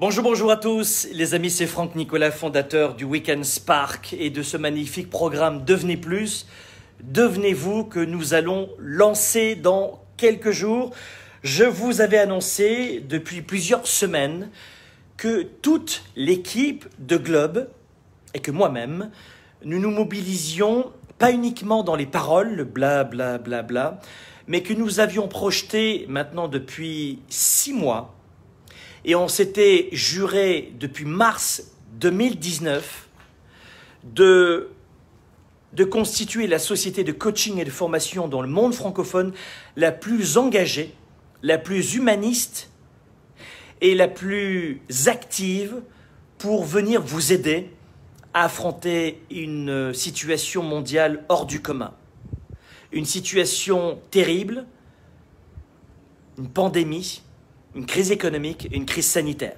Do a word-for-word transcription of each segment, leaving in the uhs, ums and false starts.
Bonjour, bonjour à tous. Les amis, c'est Franck Nicolas, fondateur du Weekend Spark et de ce magnifique programme Devenez Plus, Devenez Vous, que nous allons lancer dans quelques jours. Je vous avais annoncé depuis plusieurs semaines que toute l'équipe de Globe et que moi-même, nous nous mobilisions pas uniquement dans les paroles, le bla bla bla bla, mais que nous avions projeté maintenant depuis six mois. Et on s'était juré depuis mars deux mille dix-neuf de, de constituer la société de coaching et de formation dans le monde francophone la plus engagée, la plus humaniste et la plus active pour venir vous aider à affronter une situation mondiale hors du commun. Une situation terrible, une pandémie, une crise économique, une crise sanitaire.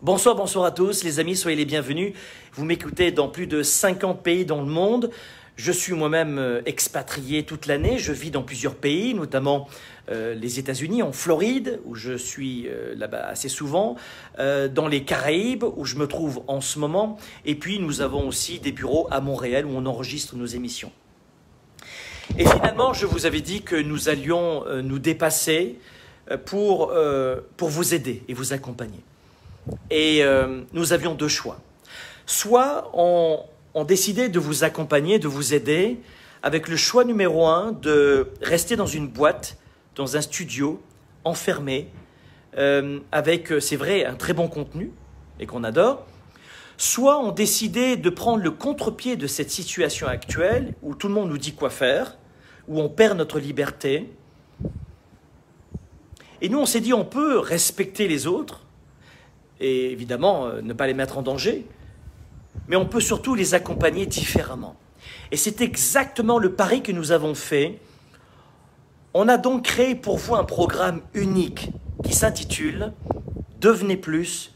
Bonsoir, bonsoir à tous, les amis, soyez les bienvenus. Vous m'écoutez dans plus de cinquante pays dans le monde. Je suis moi-même expatrié toute l'année. Je vis dans plusieurs pays, notamment euh, les États-Unis, en Floride, où je suis euh, là-bas assez souvent, euh, dans les Caraïbes, où je me trouve en ce moment. Et puis, nous avons aussi des bureaux à Montréal, où on enregistre nos émissions. Et finalement, je vous avais dit que nous allions euh, nous dépasser, Pour, euh, pour vous aider et vous accompagner. Et euh, nous avions deux choix. Soit on, on décidait de vous accompagner, de vous aider, avec le choix numéro un de rester dans une boîte, dans un studio, enfermé, euh, avec, c'est vrai, un très bon contenu, et qu'on adore. Soit on décidait de prendre le contre-pied de cette situation actuelle, où tout le monde nous dit quoi faire, où on perd notre liberté. Et nous, on s'est dit, on peut respecter les autres et évidemment euh, ne pas les mettre en danger, mais on peut surtout les accompagner différemment. Et c'est exactement le pari que nous avons fait. On a donc créé pour vous un programme unique qui s'intitule « Devenez plus,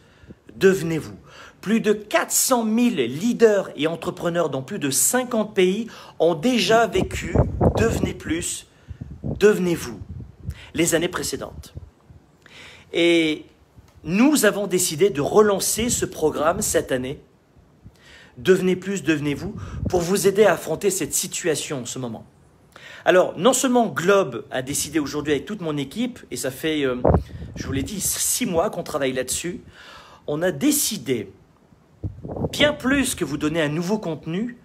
devenez vous ». Plus de quatre cent mille leaders et entrepreneurs dans plus de cinquante pays ont déjà vécu « Devenez plus, devenez vous ». Les années précédentes. Et nous avons décidé de relancer ce programme cette année, Devenez plus, devenez-vous, pour vous aider à affronter cette situation en ce moment. Alors, non seulement Globe a décidé aujourd'hui avec toute mon équipe, et ça fait, euh, je vous l'ai dit, six mois qu'on travaille là-dessus, on a décidé, bien plus que vous donner un nouveau contenu,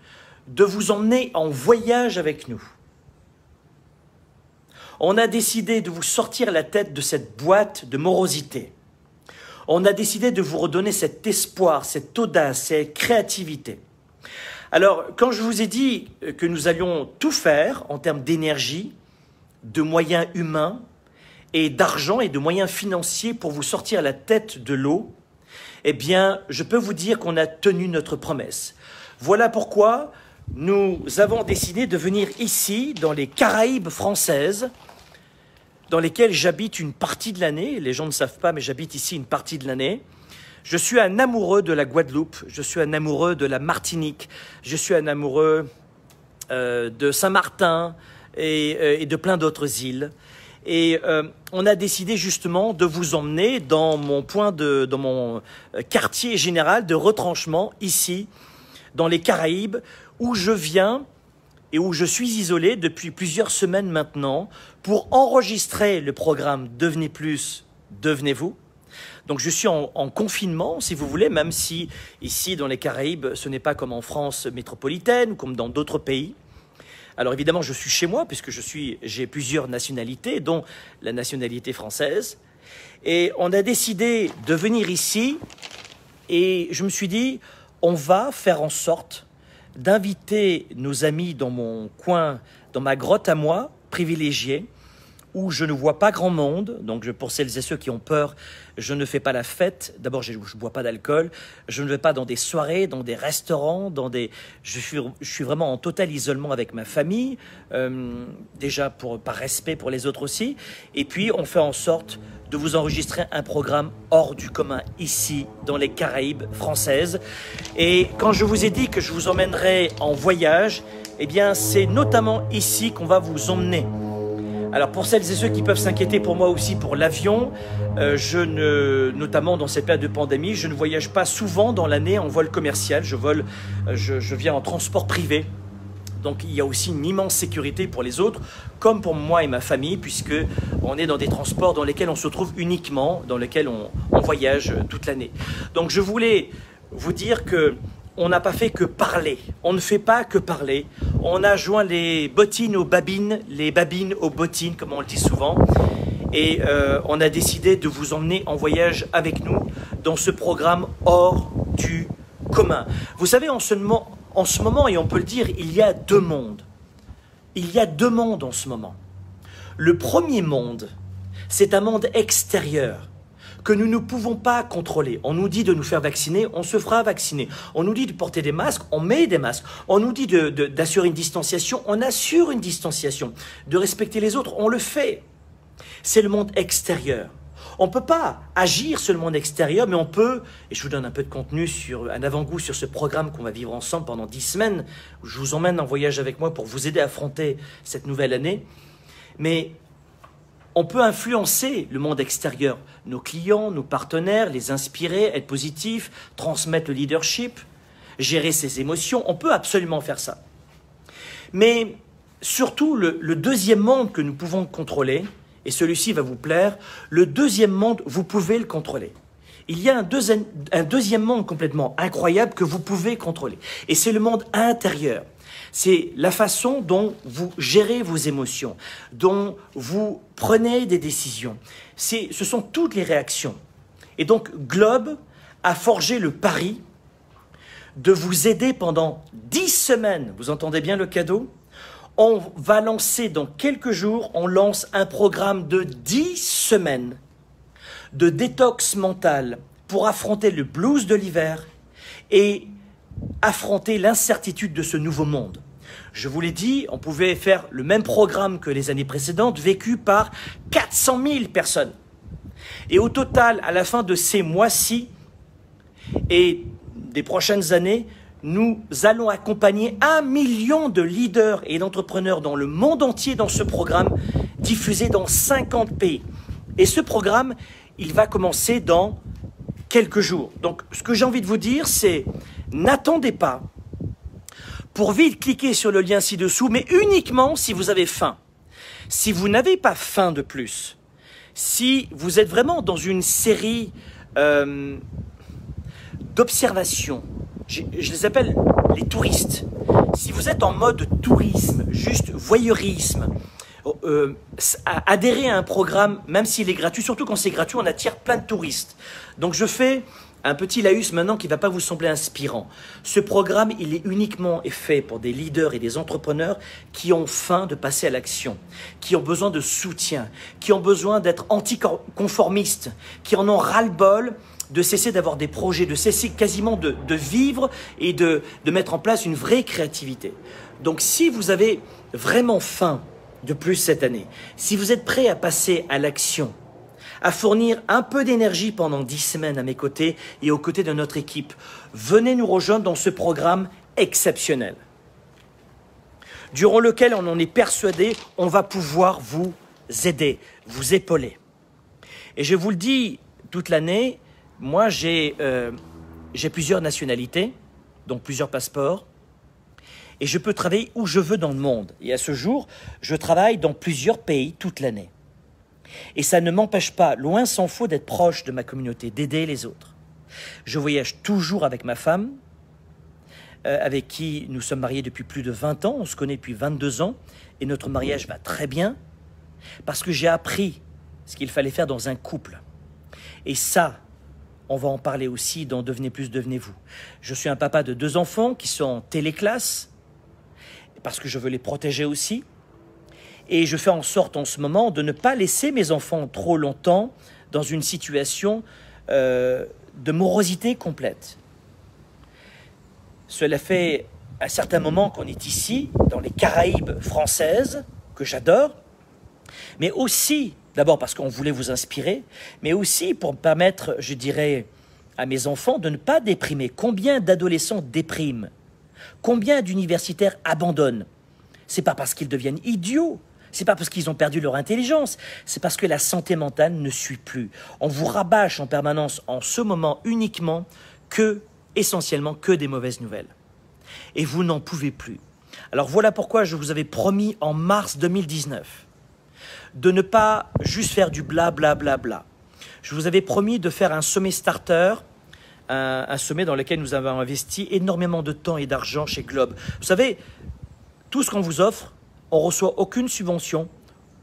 de vous emmener en voyage avec nous. On a décidé de vous sortir la tête de cette boîte de morosité. On a décidé de vous redonner cet espoir, cette audace, cette créativité. Alors, quand je vous ai dit que nous allions tout faire en termes d'énergie, de moyens humains et d'argent et de moyens financiers pour vous sortir la tête de l'eau, eh bien, je peux vous dire qu'on a tenu notre promesse. Voilà pourquoi nous avons décidé de venir ici, dans les Caraïbes françaises, dans lesquels j'habite une partie de l'année. Les gens ne savent pas, mais j'habite ici une partie de l'année. Je suis un amoureux de la Guadeloupe, je suis un amoureux de la Martinique, je suis un amoureux euh, de Saint-Martin et, euh, et de plein d'autres îles. Et euh, on a décidé justement de vous emmener dans mon point de, dans mon quartier général de retranchement, ici, dans les Caraïbes, où je viens et où je suis isolé depuis plusieurs semaines maintenant pour enregistrer le programme Devenez plus, devenez vous. Donc je suis en, en confinement, si vous voulez, même si ici dans les Caraïbes, ce n'est pas comme en France métropolitaine, comme dans d'autres pays. Alors évidemment, je suis chez moi puisque je suis, j'ai plusieurs nationalités, dont la nationalité française. Et on a décidé de venir ici et je me suis dit, on va faire en sorte d'inviter nos amis dans mon coin, dans ma grotte à moi, privilégiée, où je ne vois pas grand monde. Donc je, pour celles et ceux qui ont peur, je ne fais pas la fête. D'abord, je ne bois pas d'alcool. Je ne vais pas dans des soirées, dans des restaurants, dans des... Je suis, je suis vraiment en total isolement avec ma famille, euh, déjà pour, par respect pour les autres aussi. Et puis, on fait en sorte de vous enregistrer un programme hors du commun ici, dans les Caraïbes françaises. Et quand je vous ai dit que je vous emmènerai en voyage, eh bien, c'est notamment ici qu'on va vous emmener. Alors pour celles et ceux qui peuvent s'inquiéter pour moi aussi pour l'avion, euh, je ne, notamment dans cette période de pandémie, je ne voyage pas souvent dans l'année en vol commercial, je, vole, euh, je, je viens en transport privé. Donc il y a aussi une immense sécurité pour les autres, comme pour moi et ma famille, puisque on est dans des transports dans lesquels on se trouve uniquement, dans lesquels on, on voyage toute l'année. Donc je voulais vous dire que on n'a pas fait que parler, on ne fait pas que parler, on a joint les bottines aux babines, les babines aux bottines, comme on le dit souvent, et euh, on a décidé de vous emmener en voyage avec nous dans ce programme hors du commun. Vous savez, en ce moment, en ce moment, et on peut le dire, il y a deux mondes. Il y a deux mondes en ce moment. Le premier monde, c'est un monde extérieur que nous ne pouvons pas contrôler. On nous dit de nous faire vacciner, on se fera vacciner. On nous dit de porter des masques, on met des masques. On nous dit de, de, d'assurer une distanciation, on assure une distanciation. De respecter les autres, on le fait. C'est le monde extérieur. On ne peut pas agir sur le monde extérieur, mais on peut, et je vous donne un peu de contenu, sur un avant-goût sur ce programme qu'on va vivre ensemble pendant dix semaines, où je vous emmène en voyage avec moi pour vous aider à affronter cette nouvelle année, mais on peut influencer le monde extérieur, nos clients, nos partenaires, les inspirer, être positif, transmettre le leadership, gérer ses émotions, on peut absolument faire ça. Mais surtout, le, le deuxième monde que nous pouvons contrôler, et celui-ci va vous plaire, le deuxième monde, vous pouvez le contrôler. Il y a un, deuxi- un deuxième monde complètement incroyable que vous pouvez contrôler. Et c'est le monde intérieur. C'est la façon dont vous gérez vos émotions, dont vous prenez des décisions. C'est, ce sont toutes les réactions. Et donc, Globe a forgé le pari de vous aider pendant dix semaines. Vous entendez bien le cadeau ? On va lancer dans quelques jours, on lance un programme de dix semaines de détox mental pour affronter le blues de l'hiver et affronter l'incertitude de ce nouveau monde. Je vous l'ai dit, on pouvait faire le même programme que les années précédentes, vécu par quatre cent mille personnes. Et au total, à la fin de ces mois-ci et des prochaines années, nous allons accompagner un million de leaders et d'entrepreneurs dans le monde entier dans ce programme diffusé dans cinquante pays. Et ce programme, il va commencer dans quelques jours. Donc, ce que j'ai envie de vous dire, c'est n'attendez pas pour vite cliquer sur le lien ci-dessous, mais uniquement si vous avez faim. Si vous n'avez pas faim de plus, si vous êtes vraiment dans une série euh, d'observations, Je, je les appelle les touristes. Si vous êtes en mode tourisme, juste voyeurisme, euh, adhérer à un programme, même s'il est gratuit, surtout quand c'est gratuit, on attire plein de touristes. Donc je fais un petit laïus maintenant qui ne va pas vous sembler inspirant. Ce programme, il est uniquement fait pour des leaders et des entrepreneurs qui ont faim de passer à l'action, qui ont besoin de soutien, qui ont besoin d'être anticonformistes, qui en ont ras-le-bol, de cesser d'avoir des projets, de cesser quasiment de, de vivre et de, de mettre en place une vraie créativité. Donc si vous avez vraiment faim de plus cette année, si vous êtes prêt à passer à l'action, à fournir un peu d'énergie pendant dix semaines à mes côtés et aux côtés de notre équipe, venez nous rejoindre dans ce programme exceptionnel, durant lequel on en est persuadé, on va pouvoir vous aider, vous épauler. Et je vous le dis toute l'année, moi, j'ai euh, j'ai plusieurs nationalités, donc plusieurs passeports, et je peux travailler où je veux dans le monde. Et à ce jour, je travaille dans plusieurs pays toute l'année. Et ça ne m'empêche pas, loin s'en faut, d'être proche de ma communauté, d'aider les autres. Je voyage toujours avec ma femme, euh, avec qui nous sommes mariés depuis plus de vingt ans, on se connaît depuis vingt-deux ans, et notre mariage va très bien, parce que j'ai appris ce qu'il fallait faire dans un couple. Et ça, on va en parler aussi dans Devenez Plus, Devenez Vous. Je suis un papa de deux enfants qui sont en téléclasse, parce que je veux les protéger aussi. Et je fais en sorte en ce moment de ne pas laisser mes enfants trop longtemps dans une situation euh, de morosité complète. Cela fait à certains moments qu'on est ici, dans les Caraïbes françaises, que j'adore, mais aussi... D'abord parce qu'on voulait vous inspirer, mais aussi pour permettre, je dirais, à mes enfants de ne pas déprimer. Combien d'adolescents dépriment ? Combien d'universitaires abandonnent ? Ce n'est pas parce qu'ils deviennent idiots, C'est pas parce qu'ils ont perdu leur intelligence, c'est parce que la santé mentale ne suit plus. On vous rabâche en permanence, en ce moment uniquement, que, essentiellement, que des mauvaises nouvelles. Et vous n'en pouvez plus. Alors voilà pourquoi je vous avais promis en mars deux mille dix-neuf de ne pas juste faire du bla bla bla bla. Je vous avais promis de faire un sommet starter, un, un sommet dans lequel nous avons investi énormément de temps et d'argent chez Globe. Vous savez, tout ce qu'on vous offre, on ne reçoit aucune subvention,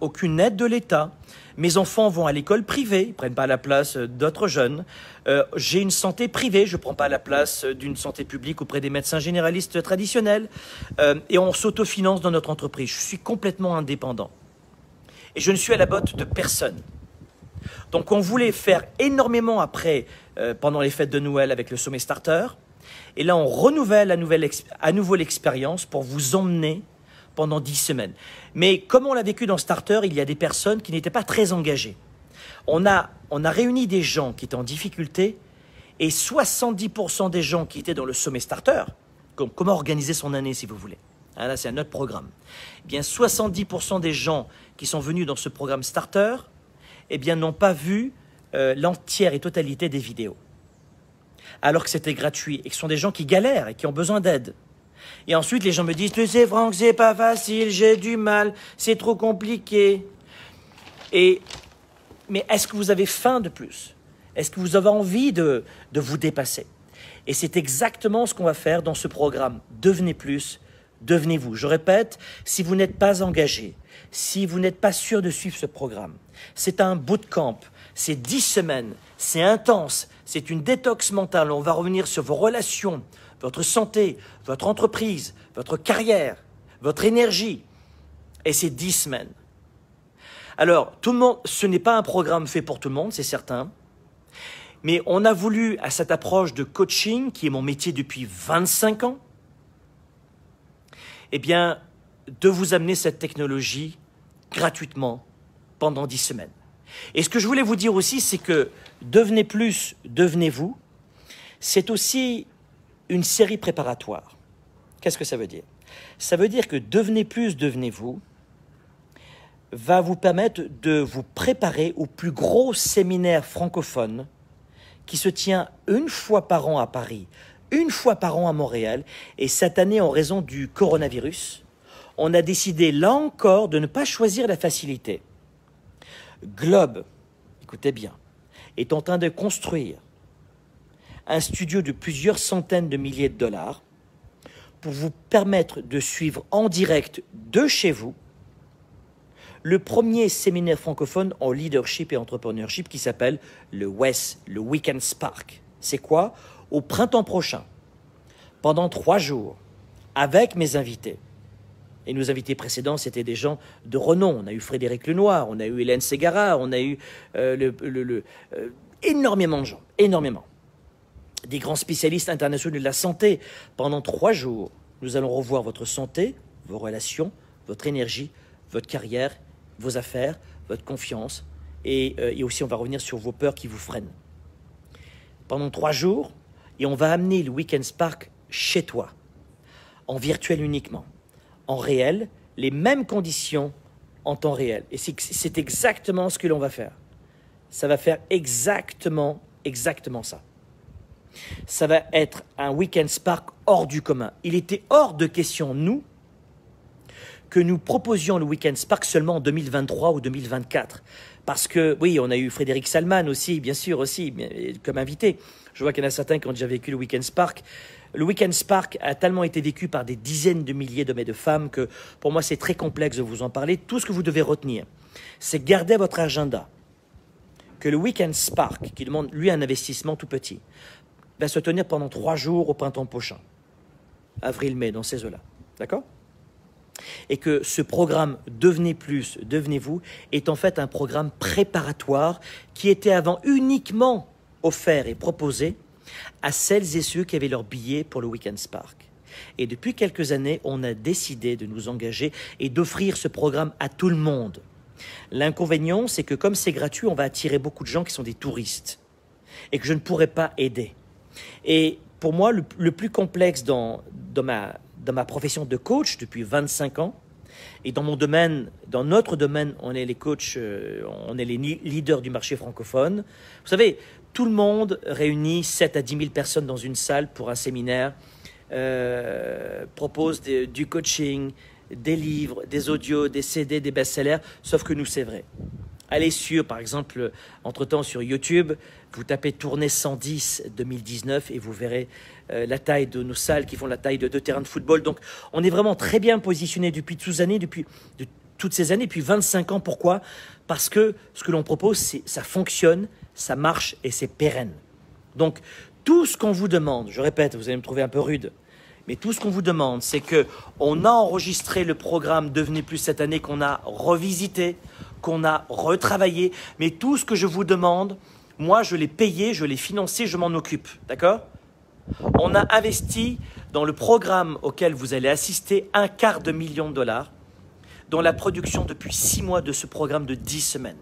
aucune aide de l'État. Mes enfants vont à l'école privée, ils ne prennent pas la place d'autres jeunes. Euh, j'ai une santé privée, je ne prends pas la place d'une santé publique auprès des médecins généralistes traditionnels. Euh, et on s'autofinance dans notre entreprise. Je suis complètement indépendant. Et je ne suis à la botte de personne. Donc on voulait faire énormément après, euh, pendant les fêtes de Noël avec le sommet Starter. Et là, on renouvelle à, nouvelle à nouveau l'expérience pour vous emmener pendant dix semaines. Mais comme on l'a vécu dans Starter, il y a des personnes qui n'étaient pas très engagées. On a, on a réuni des gens qui étaient en difficulté et soixante-dix pour cent des gens qui étaient dans le sommet Starter, comme comment organiser son année si vous voulez. Hein, là, c'est un autre programme. Eh bien, soixante-dix pour cent des gens qui sont venus dans ce programme Starter eh bien, n'ont pas vu euh, l'entière et totalité des vidéos. Alors que c'était gratuit et que ce sont des gens qui galèrent et qui ont besoin d'aide. Et ensuite, les gens me disent « Tu sais, Franck, c'est pas facile, j'ai du mal, c'est trop compliqué. » Et mais est-ce que vous avez faim de plus? Est-ce que vous avez envie de, de vous dépasser? Et c'est exactement ce qu'on va faire dans ce programme « Devenez plus, devenez vous ». Je répète, si vous n'êtes pas engagé, si vous n'êtes pas sûr de suivre ce programme, c'est un bootcamp, c'est dix semaines, c'est intense, c'est une détox mentale. On va revenir sur vos relations, votre santé, votre entreprise, votre carrière, votre énergie. Et c'est dix semaines. Alors, tout le monde, ce n'est pas un programme fait pour tout le monde, c'est certain. Mais on a voulu, à cette approche de coaching, qui est mon métier depuis vingt-cinq ans, eh bien, de vous amener cette technologie gratuitement pendant dix semaines. Et ce que je voulais vous dire aussi, c'est que Devenez plus, devenez vous, c'est aussi une série préparatoire. Qu'est-ce que ça veut dire? Ça veut dire que Devenez plus, devenez vous va vous permettre de vous préparer au plus gros séminaire francophone qui se tient une fois par an à Paris, une fois par an à Montréal. Et cette année, en raison du coronavirus, on a décidé là encore de ne pas choisir la facilité. Globe, écoutez bien, est en train de construire un studio de plusieurs centaines de milliers de dollars pour vous permettre de suivre en direct de chez vous le premier séminaire francophone en leadership et entrepreneurship qui s'appelle le W E S, le Weekend Spark. C'est quoi? Au printemps prochain, pendant trois jours, avec mes invités. Et nos invités précédents, c'était des gens de renom. On a eu Frédéric Lenoir, on a eu Hélène Ségara, on a eu euh, le, le, le, euh, énormément de gens, énormément. Des grands spécialistes internationaux de la santé. Pendant trois jours, nous allons revoir votre santé, vos relations, votre énergie, votre carrière, vos affaires, votre confiance. Et, euh, et aussi, on va revenir sur vos peurs qui vous freinent. Pendant trois jours, et on va amener le Weekend Spark chez toi, en virtuel uniquement. En réel, les mêmes conditions en temps réel. Et c'est exactement ce que l'on va faire. Ça va faire exactement, exactement ça. Ça va être un Weekend Spark hors du commun. Il était hors de question, nous, que nous proposions le Weekend Spark seulement en deux mille vingt-trois ou deux mille vingt-quatre. Parce que, oui, on a eu Frédéric Salman aussi, bien sûr, aussi, comme invité. Je vois qu'il y en a certains qui ont déjà vécu le Weekend Spark. Le Weekend Spark a tellement été vécu par des dizaines de milliers d'hommes et de femmes que pour moi c'est très complexe de vous en parler. Tout ce que vous devez retenir, c'est garder à votre agenda que le Weekend Spark, qui demande lui un investissement tout petit, va se tenir pendant trois jours au printemps prochain, avril-mai, dans ces eaux-là. D'accord? Et que ce programme Devenez plus, devenez vous est en fait un programme préparatoire qui était avant uniquement offert et proposé à celles et ceux qui avaient leur billet pour le Weekend Spark. Et depuis quelques années, on a décidé de nous engager et d'offrir ce programme à tout le monde. L'inconvénient, c'est que comme c'est gratuit, on va attirer beaucoup de gens qui sont des touristes et que je ne pourrai pas aider. Et pour moi, le, le plus complexe dans, dans, ma, dans ma profession de coach depuis vingt-cinq ans, Et dans mon domaine, dans notre domaine, on est les coachs, on est les leaders du marché francophone. Vous savez, tout le monde réunit sept à dix mille personnes dans une salle pour un séminaire, euh, propose des, du coaching, des livres, des audios, des C D, des best-sellers, sauf que nous, c'est vrai. Allez sur, par exemple, entre-temps sur YouTube, vous tapez « Tournée cent dix deux mille dix-neuf » et vous verrez euh, la taille de nos salles qui font la taille de deux terrains de football. Donc, on est vraiment très bien positionné depuis toutes ces années, depuis, de, toutes ces années, depuis vingt-cinq ans. Pourquoi? Parce que ce que l'on propose, c'est ça fonctionne, ça marche et c'est pérenne. Donc, tout ce qu'on vous demande, je répète, vous allez me trouver un peu rude, mais tout ce qu'on vous demande, c'est qu'on a enregistré le programme Devenez Plus cette année, qu'on a revisité, qu'on a retravaillé. Mais tout ce que je vous demande, moi, je l'ai payé, je l'ai financé, je m'en occupe. D'accord? On a investi dans le programme auquel vous allez assister un quart de million de dollars dans la production depuis six mois de ce programme de dix semaines.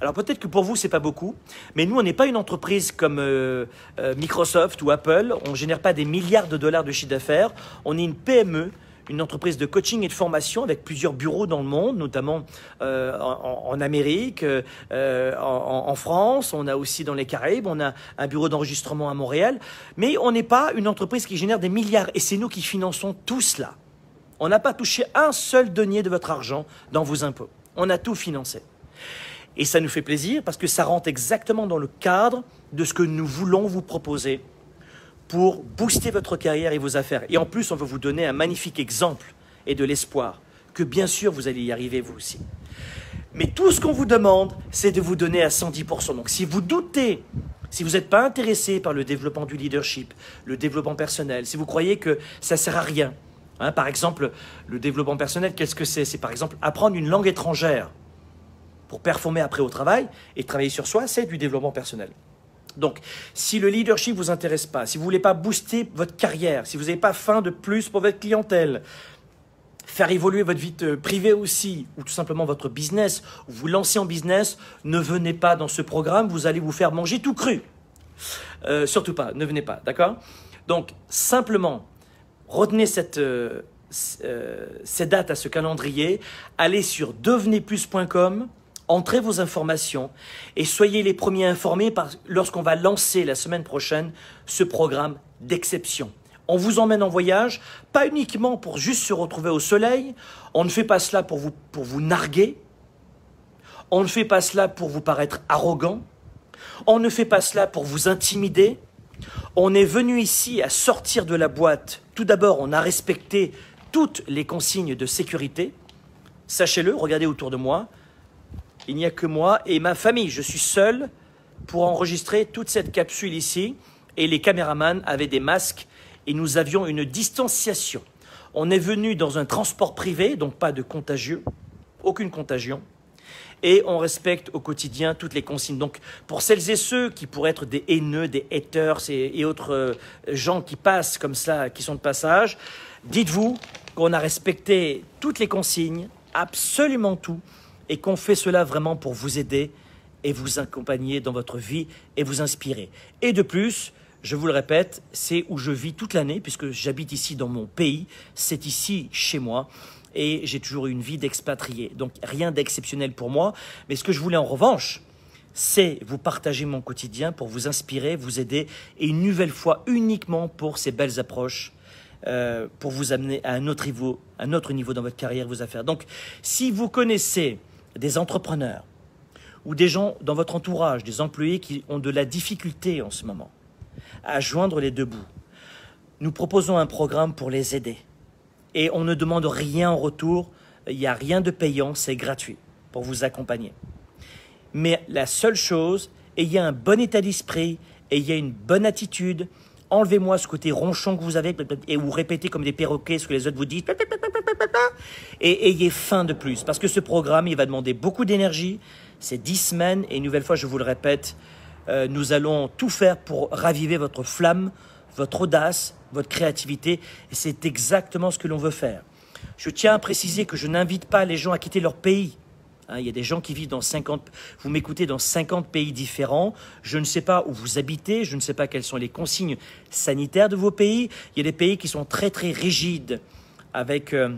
Alors peut-être que pour vous, ce n'est pas beaucoup, mais nous, on n'est pas une entreprise comme euh, euh, Microsoft ou Apple. On ne génère pas des milliards de dollars de chiffre d'affaires. On est une P M E, une entreprise de coaching et de formation avec plusieurs bureaux dans le monde, notamment euh, en, en Amérique, euh, en, en France. On a aussi dans les Caraïbes, on a un bureau d'enregistrement à Montréal. Mais on n'est pas une entreprise qui génère des milliards et c'est nous qui finançons tout cela. On n'a pas touché un seul denier de votre argent dans vos impôts. On a tout financé. Et ça nous fait plaisir parce que ça rentre exactement dans le cadre de ce que nous voulons vous proposer pour booster votre carrière et vos affaires. Et en plus, on veut vous donner un magnifique exemple et de l'espoir que bien sûr, vous allez y arriver vous aussi. Mais tout ce qu'on vous demande, c'est de vous donner à cent dix pour cent. Donc si vous doutez, si vous n'êtes pas intéressé par le développement du leadership, le développement personnel, si vous croyez que ça ne sert à rien, hein, par exemple, le développement personnel, qu'est-ce que c'est? C'est par exemple apprendre une langue étrangère pour performer après au travail et travailler sur soi, c'est du développement personnel. Donc, si le leadership ne vous intéresse pas, si vous ne voulez pas booster votre carrière, si vous n'avez pas faim de plus pour votre clientèle, faire évoluer votre vie privée aussi, ou tout simplement votre business, ou vous lancer en business, ne venez pas dans ce programme, vous allez vous faire manger tout cru. Euh, surtout pas, ne venez pas, d'accord? Donc, simplement, retenez cette... Euh, euh, ces dates à ce calendrier, allez sur devenez plus point com, entrez vos informations et soyez les premiers informés lorsqu'on va lancer la semaine prochaine ce programme d'exception. On vous emmène en voyage, pas uniquement pour juste se retrouver au soleil, on ne fait pas cela pour vous, pour vous narguer, on ne fait pas cela pour vous paraître arrogant, on ne fait pas cela pour vous intimider, on est venu ici à sortir de la boîte. Tout d'abord, on a respecté toutes les consignes de sécurité. Sachez-le, regardez autour de moi. Il n'y a que moi et ma famille. Je suis seul pour enregistrer toute cette capsule ici. Et les caméramans avaient des masques et nous avions une distanciation. On est venu dans un transport privé, donc pas de contagieux, aucune contagion. Et on respecte au quotidien toutes les consignes. Donc, pour celles et ceux qui pourraient être des haineux, des haters et, et autres gens qui passent comme ça, qui sont de passage, dites-vous qu'on a respecté toutes les consignes, absolument tout, et qu'on fait cela vraiment pour vous aider et vous accompagner dans votre vie et vous inspirer. Et de plus, je vous le répète, c'est où je vis toute l'année, puisque j'habite ici dans mon pays, c'est ici chez moi, et j'ai toujours eu une vie d'expatrié. Donc rien d'exceptionnel pour moi, mais ce que je voulais en revanche, c'est vous partager mon quotidien pour vous inspirer, vous aider, et une nouvelle fois uniquement pour ces belles approches, euh, pour vous amener à un autre niveau, un autre niveau dans votre carrière, vos affaires. Donc si vous connaissez des entrepreneurs ou des gens dans votre entourage, des employés qui ont de la difficulté en ce moment, à joindre les deux bouts. Nous proposons un programme pour les aider. Et on ne demande rien en retour, il n'y a rien de payant, c'est gratuit pour vous accompagner. Mais la seule chose, ayez un bon état d'esprit, ayez une bonne attitude, enlevez-moi ce côté ronchon que vous avez et vous répétez comme des perroquets ce que les autres vous disent. Et ayez faim de plus, parce que ce programme, il va demander beaucoup d'énergie, c'est dix semaines et une nouvelle fois, je vous le répète, Euh, nous allons tout faire pour raviver votre flamme, votre audace, votre créativité. Et c'est exactement ce que l'on veut faire. Je tiens à préciser que je n'invite pas les gens à quitter leur pays. Hein, il y a des gens qui vivent dans cinquante... Vous m'écoutez dans cinquante pays différents. Je ne sais pas où vous habitez. Je ne sais pas quelles sont les consignes sanitaires de vos pays. Il y a des pays qui sont très, très rigides avec... Euh,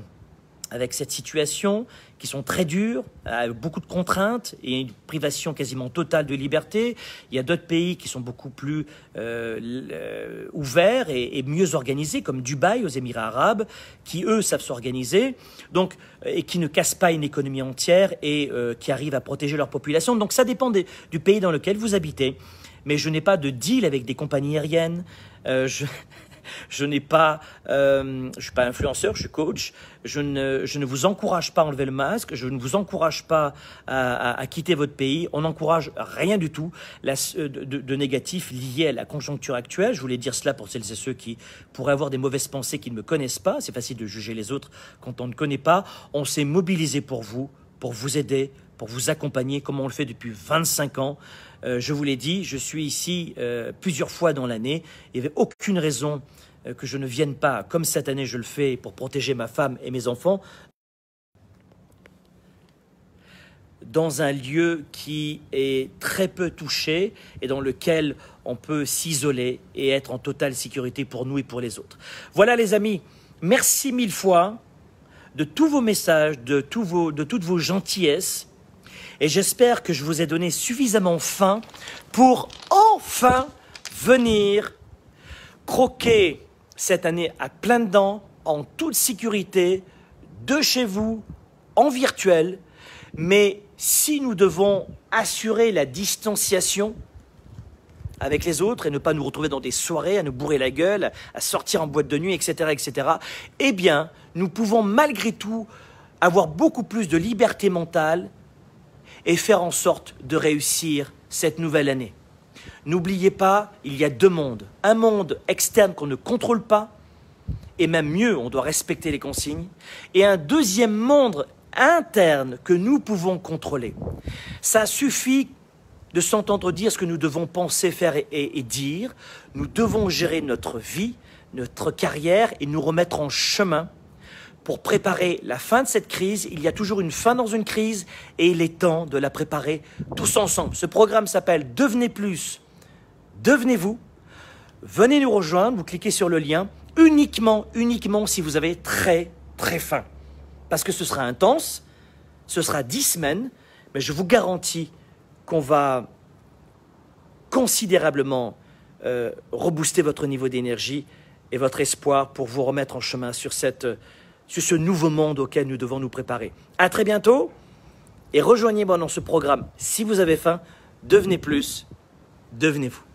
avec cette situation qui sont très dures, avec beaucoup de contraintes et une privation quasiment totale de liberté. Il y a d'autres pays qui sont beaucoup plus euh, ouverts et, et mieux organisés, comme Dubaï aux Émirats arabes, qui eux savent s'organiser, donc et qui ne cassent pas une économie entière et euh, qui arrivent à protéger leur population. Donc ça dépend des, du pays dans lequel vous habitez. Mais je n'ai pas de deal avec des compagnies aériennes. Euh, je... Je n'ai pas, euh, je suis pas influenceur, je suis coach. Je ne, je ne vous encourage pas à enlever le masque. Je ne vous encourage pas à, à, à quitter votre pays. On n'encourage rien du tout la, de, de négatif lié à la conjoncture actuelle. Je voulais dire cela pour celles et ceux qui pourraient avoir des mauvaises pensées, qui ne me connaissent pas. C'est facile de juger les autres quand on ne connaît pas. On s'est mobilisé pour vous, pour vous aider, pour vous accompagner, comme on le fait depuis vingt-cinq ans. Euh, je vous l'ai dit, je suis ici euh, plusieurs fois dans l'année. Il n'y avait aucune raison euh, que je ne vienne pas, comme cette année je le fais, pour protéger ma femme et mes enfants, dans un lieu qui est très peu touché et dans lequel on peut s'isoler et être en totale sécurité pour nous et pour les autres. Voilà les amis, merci mille fois de tous vos messages, de, tous vos, de toutes vos gentillesses. Et j'espère que je vous ai donné suffisamment faim pour enfin venir croquer cette année à plein dedans, en toute sécurité, de chez vous, en virtuel. Mais si nous devons assurer la distanciation avec les autres et ne pas nous retrouver dans des soirées, à nous bourrer la gueule, à sortir en boîte de nuit, et cetera, et cetera, eh bien, nous pouvons malgré tout avoir beaucoup plus de liberté mentale et faire en sorte de réussir cette nouvelle année. N'oubliez pas, il y a deux mondes. Un monde externe qu'on ne contrôle pas, et même mieux, on doit respecter les consignes, et un deuxième monde interne que nous pouvons contrôler. Ça suffit de s'entendre dire ce que nous devons penser, faire et, et, et dire. Nous devons gérer notre vie, notre carrière et nous remettre en chemin. Pour préparer la fin de cette crise, il y a toujours une fin dans une crise et il est temps de la préparer tous ensemble. Ce programme s'appelle Devenez Plus, Devenez Vous. Venez nous rejoindre, vous cliquez sur le lien uniquement, uniquement si vous avez très, très faim. Parce que ce sera intense, ce sera dix semaines, mais je vous garantis qu'on va considérablement euh, rebooster votre niveau d'énergie et votre espoir pour vous remettre en chemin sur cette sur ce nouveau monde auquel nous devons nous préparer. À très bientôt et rejoignez-moi dans ce programme. Si vous avez faim, devenez plus, devenez vous.